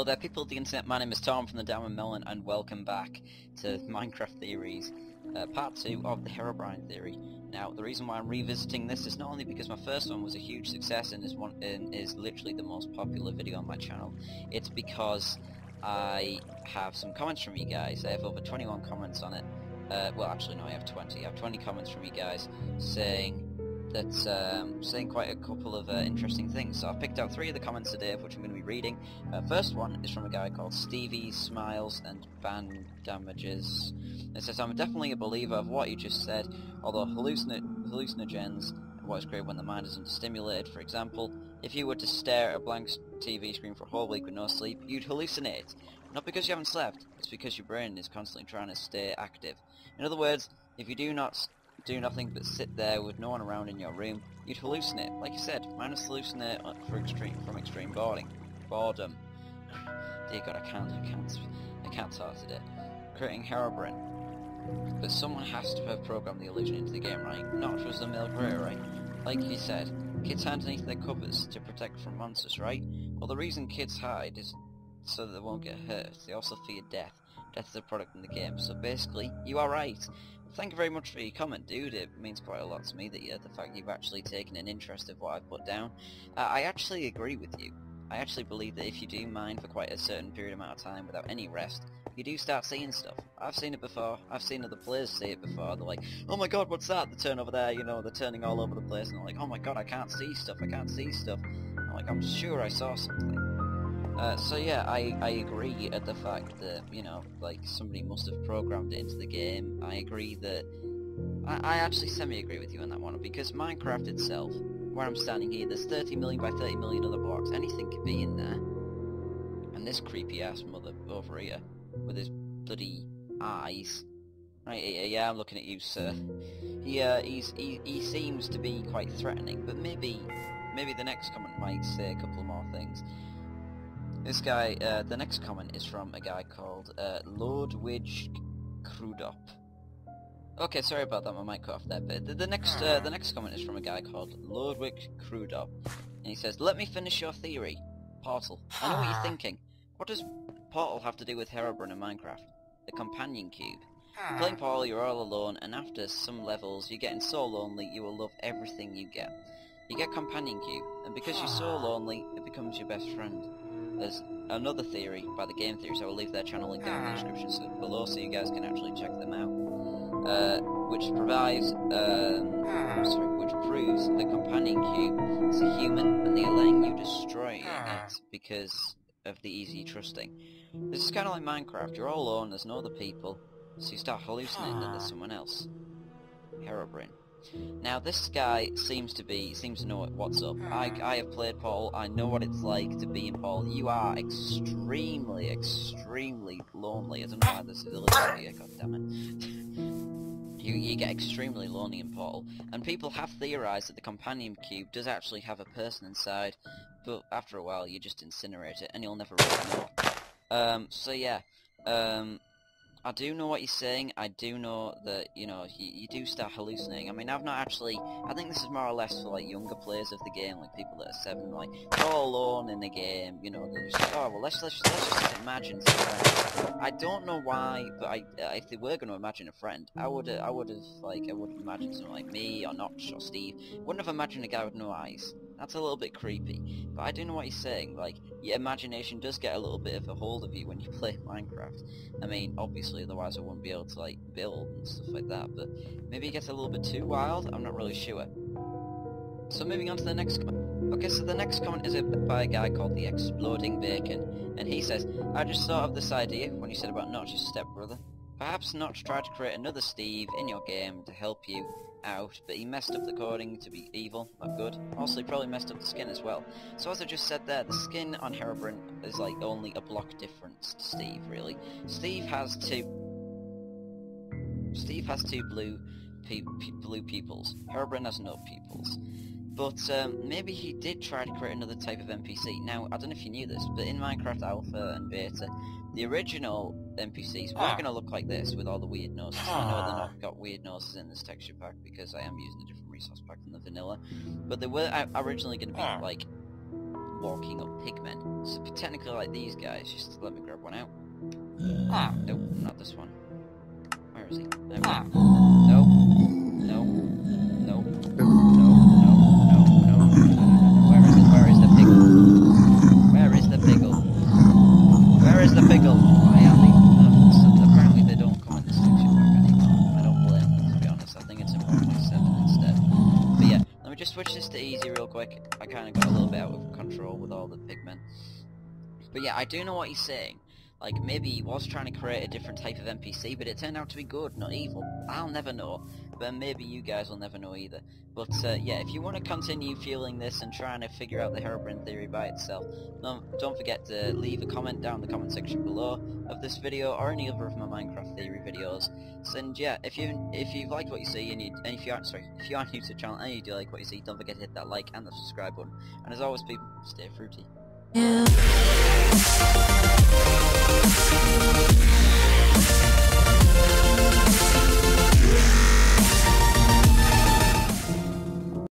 Hello there people of the internet, my name is Tom from The Diamond Melon and welcome back to Minecraft Theories, part 2 of the Herobrine Theory. Now, the reason why I'm revisiting this is not only because my first one was a huge success and is literally the most popular video on my channel, it's because I have some comments from you guys. I have over 21 comments on it. Well, actually no, I have 20. I have 20 comments from you guys saying that's saying quite a couple of interesting things. So I've picked out 3 of the comments today, of which I'm going to be reading. First one is from a guy called Stevie Smiles and Band Damages. It says, I'm definitely a believer of what you just said, although hallucinogens are what is created when the mind isn't stimulated. For example, if you were to stare at a blank TV screen for a whole week with no sleep, you'd hallucinate. Not because you haven't slept, it's because your brain is constantly trying to stay active. In other words, if you do nothing but sit there with no one around in your room, you'd hallucinate. Like you said, minus hallucinate from extreme boredom. Dear God, I can't talk today. Creating Herobrine. But someone has to have programmed the illusion into the game, right? Notch was the male creator, right? Like you said, kids hide underneath their covers to protect from monsters, right? Well, the reason kids hide is so that they won't get hurt. They also fear death. Death is a product in the game, so basically, you are right. Thank you very much for your comment, dude. It means quite a lot to me that the fact you've actually taken an interest in what I've put down. I actually agree with you. I actually believe that if you do mine for quite a certain period amount of time without any rest, you do start seeing stuff. I've seen it before. I've seen other players see it before. They're like, oh my god, what's that? They turn over there, you know, they're turning all over the place, and they're like, oh my god, I can't see stuff, I can't see stuff. I'm like, I'm sure I saw something. So yeah, I agree at the fact that, you know, like, somebody must have programmed it into the game. I agree that... I actually semi-agree with you on that one, because Minecraft itself, where I'm standing here, there's 30 million by 30 million other blocks. Anything could be in there. And this creepy-ass mother over here, with his bloody eyes. Right, yeah, I'm looking at you, sir. Yeah, he seems to be quite threatening, but maybe the next comment might say a couple more things. This guy, the next comment is from a guy called Lordwig Crudup. Okay, sorry about that, my mic cut off there, but the next comment is from a guy called Lordwig Crudup, and he says, let me finish your theory, Portal. I know what you're thinking. What does Portal have to do with Herobrine and Minecraft? The Companion Cube. Playing Portal, you're all alone, and after some levels, you're getting so lonely, you will love everything you get. You get Companion Cube, and because you're so lonely, it becomes your best friend. There's another theory by the Game Theory, so I will leave their channel link down in the description below so you guys can actually check them out. Which proves the Companion Cube is a human and they're letting you destroy it because of the easy trusting. This is kind of like Minecraft, you're all alone, there's no other people, so you start hallucinating that there's someone else. Herobrine. Now this guy seems to know what's up. I have played Portal, I know what it's like to be in Portal. You are extremely, extremely lonely. I don't know why this is illegal here, goddammit. You get extremely lonely in Portal. And people have theorised that the Companion Cube does actually have a person inside, but after a while you just incinerate it and you'll never really know. So yeah, I do know what you're saying. I do know that, you know, you do start hallucinating. I mean, I've not actually... I think this is more or less for, like, younger players of the game, like people that are 7, like, they're all alone in the game, you know, they're just like, oh, well, let's just imagine something. I don't know why, but if they were going to imagine a friend, I would have imagined someone like me, or Notch, or Steve. Wouldn't have imagined a guy with no eyes. That's a little bit creepy, but I do know what he's saying. Like, your imagination does get a little bit of a hold of you when you play Minecraft. I mean, obviously, otherwise I wouldn't be able to, like, build and stuff like that, but maybe it gets a little bit too wild, I'm not really sure. So moving on to the next comment. Okay, so the next comment is by a guy called The Exploding Bacon, and he says, I just thought of this idea when you said about Notch's stepbrother. Perhaps Notch tried to create another Steve in your game to help you out, but he messed up the coding to be evil, not good. Also, he probably messed up the skin as well. So as I just said there, the skin on Herobrine is like only a block difference to Steve, really. Steve has two blue pupils. Herobrine has no pupils. But maybe he did try to create another type of NPC. Now, I don't know if you knew this, but in Minecraft Alpha and Beta, the original NPCs were going to look like this with all the weird noses. I know they're not got weird noses in this texture pack because I am using a different resource pack than the vanilla. But they were originally going to be like walking up pigmen. So technically like these guys, just let me grab one out. Ah, nope, not this one. Where is he? There we go. Nope. Nope. Nope. Nope. Nope. No. No. Where is it? Where is the piggle? Where is the piggle? Where is the piggle? Why are they? So apparently they don't come in the section mark anymore. I don't blame them, to be honest. I think it's in 1.7 instead. But yeah, let me just switch this to easy real quick. I kind of got a little bit out of control with all the pigmen. But yeah, I do know what he's saying. Like, maybe he was trying to create a different type of NPC, but it turned out to be good, not evil. I'll never know, but maybe you guys will never know either. But, yeah, if you want to continue fueling this and trying to figure out the Herobrine theory by itself, don't forget to leave a comment down in the comment section below of this video, or any other of my Minecraft theory videos. So, and, yeah, if you've liked what you see, and if you are new to the channel and you do like what you see, don't forget to hit that like and the subscribe button. And as always, people, stay fruity. Yeah.